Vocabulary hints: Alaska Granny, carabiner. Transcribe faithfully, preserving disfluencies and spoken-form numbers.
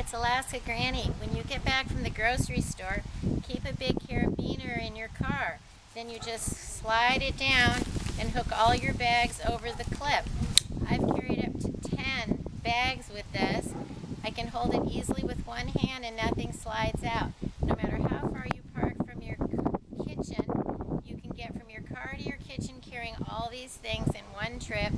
it's Alaska Granny. When you get back from the grocery store, keep a big carabiner in your car. Then you just slide it down and hook all your bags over the clip. I've carried up to ten bags with this. I can hold it easily with one hand and nothing slides out. No matter how far you park from your kitchen, you can get from your car to your kitchen carrying all these things in one trip.